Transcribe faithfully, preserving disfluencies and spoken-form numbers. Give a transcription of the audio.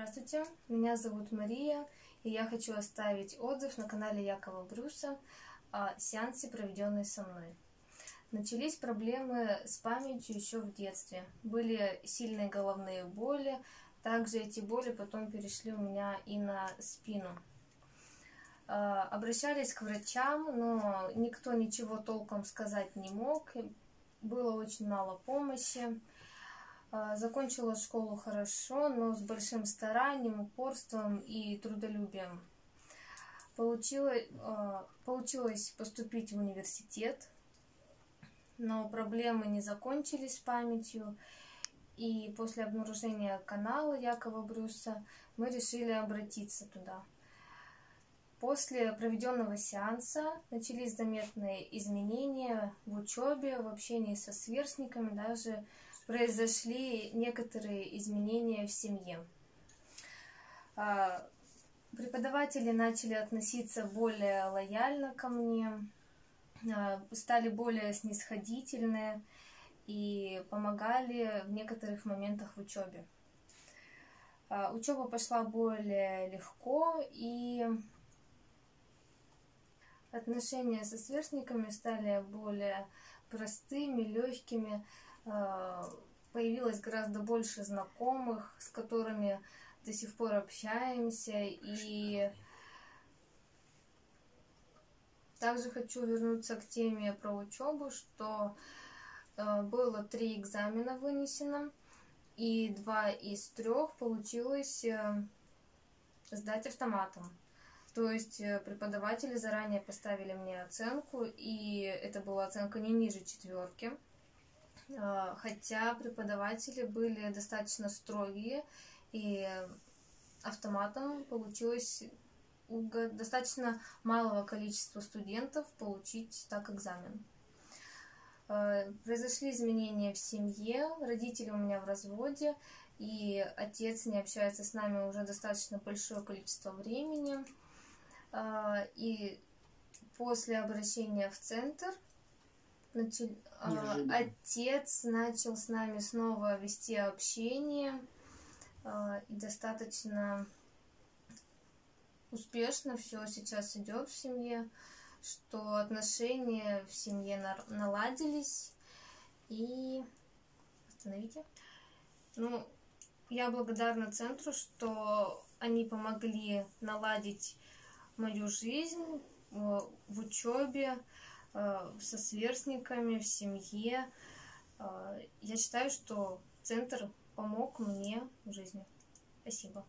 Здравствуйте, меня зовут Мария, и я хочу оставить отзыв на канале Якова Брюса о сеансе, проведенной со мной. Начались проблемы с памятью еще в детстве. Были сильные головные боли, также эти боли потом перешли у меня и на спину. Обращались к врачам, но никто ничего толком сказать не мог. Было очень мало помощи. Закончила школу хорошо, но с большим старанием, упорством и трудолюбием. Получилось, получилось поступить в университет, но проблемы не закончились с памятью. И после обнаружения канала Якова Брюса мы решили обратиться туда. После проведенного сеанса начались заметные изменения в учебе, в общении со сверстниками, даже произошли некоторые изменения в семье. Преподаватели начали относиться более лояльно ко мне, стали более снисходительны и помогали в некоторых моментах в учебе. Учеба пошла более легко, и отношения со сверстниками стали более простыми, легкими. Появилось гораздо больше знакомых, с которыми до сих пор общаемся. И также хочу вернуться к теме про учебу, что было три экзамена вынесено, и два из трех получилось сдать автоматом. То есть преподаватели заранее поставили мне оценку, и это была оценка не ниже четверки. Хотя преподаватели были достаточно строгие, и автоматом получилось у достаточно малого количества студентов получить так экзамен. Произошли изменения в семье, родители у меня в разводе, и отец не общается с нами уже достаточно большое количество времени. И после обращения в центр начали, отец начал с нами снова вести общение, и достаточно успешно все сейчас идет в семье, что отношения в семье наладились. И остановите. Ну, я благодарна центру, что они помогли наладить мою жизнь в учебе, со сверстниками, в семье. Я считаю, что центр помог мне в жизни. Спасибо.